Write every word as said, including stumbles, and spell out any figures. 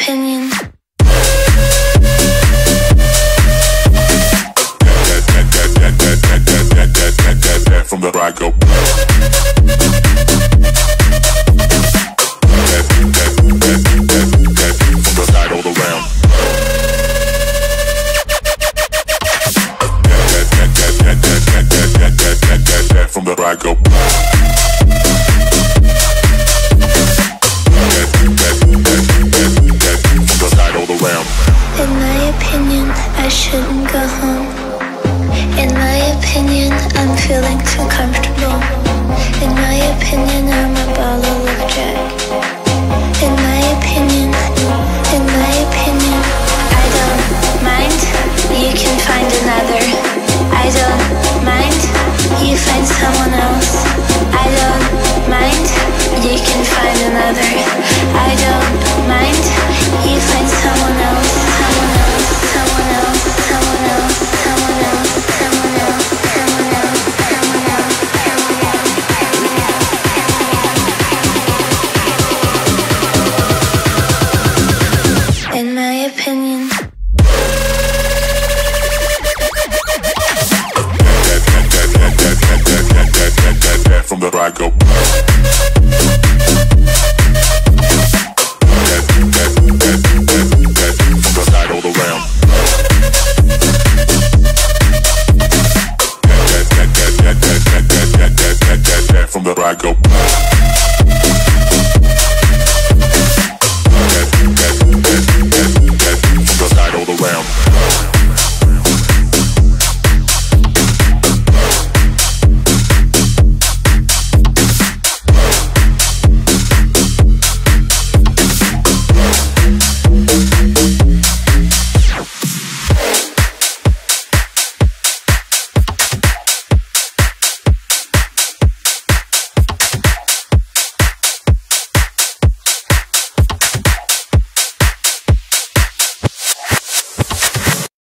opinion. From the back up.